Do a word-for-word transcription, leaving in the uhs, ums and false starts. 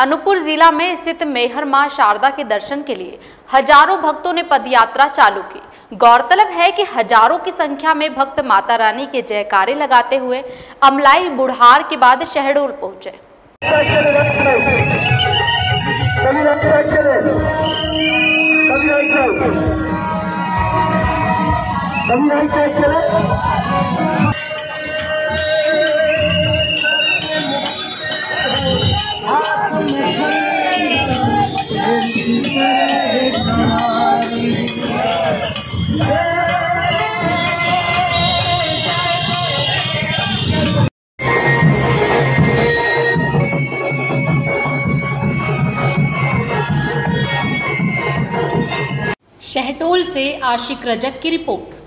अनुपुर जिला में स्थित मेहर माँ शारदा के दर्शन के लिए हजारों भक्तों ने पदयात्रा चालू की। गौरतलब है कि हजारों की संख्या में भक्त माता रानी के जयकारे लगाते हुए अमलाई बुढ़हार के बाद शहडोल पहुंचे। शहडोल से आशिक रजक की रिपोर्ट।